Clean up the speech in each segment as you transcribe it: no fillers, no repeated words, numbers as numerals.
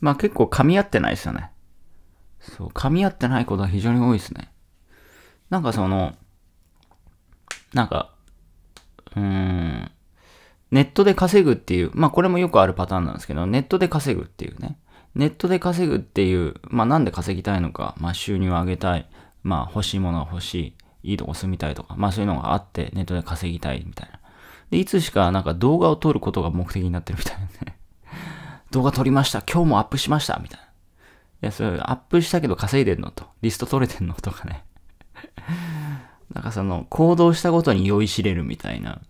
まあ結構噛み合ってないですよね。そう、噛み合ってないことは非常に多いですね。なんかその、なんか、ネットで稼ぐっていう、まあこれもよくあるパターンなんですけど、ネットで稼ぐっていうね。ネットで稼ぐっていう、まあなんで稼ぎたいのか、まあ収入を上げたい、まあ欲しいものが欲しい、いいとこ住みたいとか、まあそういうのがあってネットで稼ぎたいみたいな。で、いつしかなんか動画を撮ることが目的になってるみたいなね。動画撮りました、今日もアップしました、みたいな。いや、それアップしたけど稼いでんのと、リスト取れてんのとかね。なんかその行動したことに酔いしれるみたいな。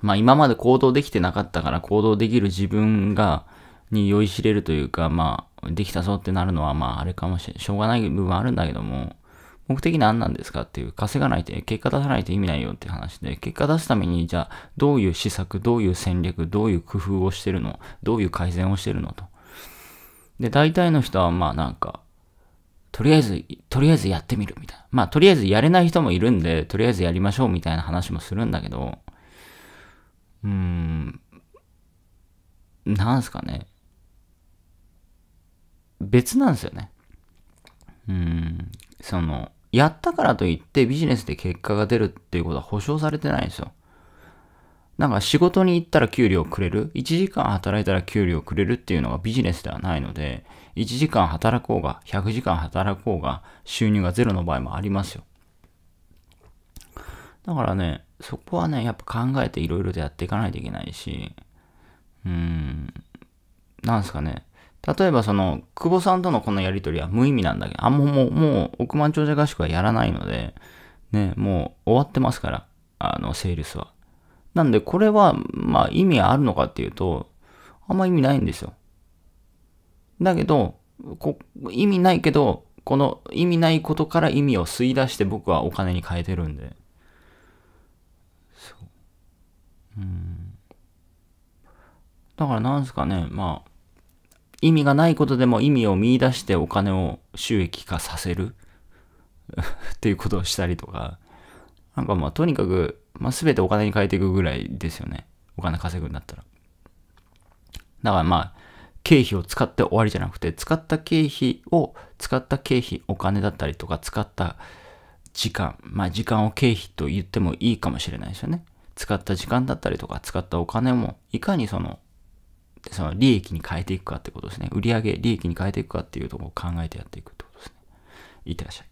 まあ今まで行動できてなかったから行動できる自分が、に酔いしれるというか、まあ、できたぞってなるのは、まあ、あれかもしれん。しょうがない部分あるんだけども、目的何なんですかっていう、稼がないと、結果出さないと意味ないよって話で、結果出すために、じゃあ、どういう施策、どういう戦略、どういう工夫をしてるの、どういう改善をしてるのと。で、大体の人は、まあ、なんか、とりあえずやってみるみたいな。まあ、とりあえずやれない人もいるんで、とりあえずやりましょうみたいな話もするんだけど、なんすかね。別なんですよね。その、やったからといってビジネスで結果が出るっていうことは保証されてないんですよ。なんか仕事に行ったら給料くれる、1時間働いたら給料くれるっていうのがビジネスではないので、1時間働こうが、100時間働こうが、収入がゼロの場合もありますよ。だからね、そこはね、やっぱ考えていろいろとやっていかないといけないし、なんですかね。例えばその、久保さんとのこのやりとりは無意味なんだけど、もう、億万長者合宿はやらないので、ね、もう終わってますから、セールスは。なんで、これは、まあ、意味あるのかっていうと、あんま意味ないんですよ。だけど、意味ないけど、この意味ないことから意味を吸い出して僕はお金に変えてるんで。そう。だからなんですかね、まあ、意味がないことでも意味を見出してお金を収益化させるっていうことをしたりとか、なんかまあとにかく、まあ、全てお金に変えていくぐらいですよね。お金稼ぐんだったら。だからまあ、経費を使って終わりじゃなくて、使った経費、お金だったりとか、使った時間、まあ時間を経費と言ってもいいかもしれないですよね。使った時間だったりとか、使ったお金も、いかにその利益に変えていくかってことですね。売上利益に変えていくかっていうところを考えてやっていくってことですね。いってらっしゃい。